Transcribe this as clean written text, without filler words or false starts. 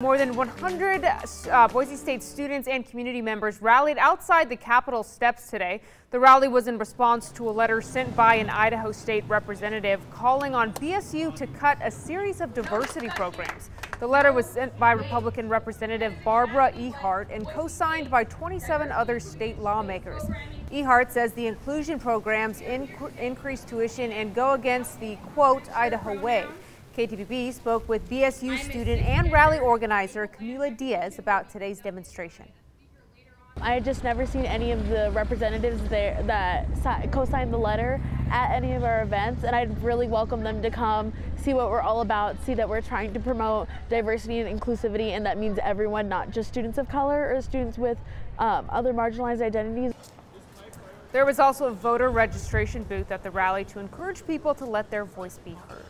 More than 100 Boise State students and community members rallied outside the Capitol steps today. The rally was in response to a letter sent by an Idaho State representative calling on BSU to cut a series of diversity programs. The letter was sent by Republican Representative Barbara Ehart and co-signed by 27 other state lawmakers. Ehart says the inclusion programs increase tuition and go against the, quote, Idaho way. KTVB spoke with BSU student and rally organizer Camila Diaz about today's demonstration. I had just never seen any of the representatives there that co-signed the letter at any of our events, and I'd really welcome them to come, see what we're all about, see that we're trying to promote diversity and inclusivity, and that means everyone, not just students of color or students with other marginalized identities. There was also a voter registration booth at the rally to encourage people to let their voice be heard.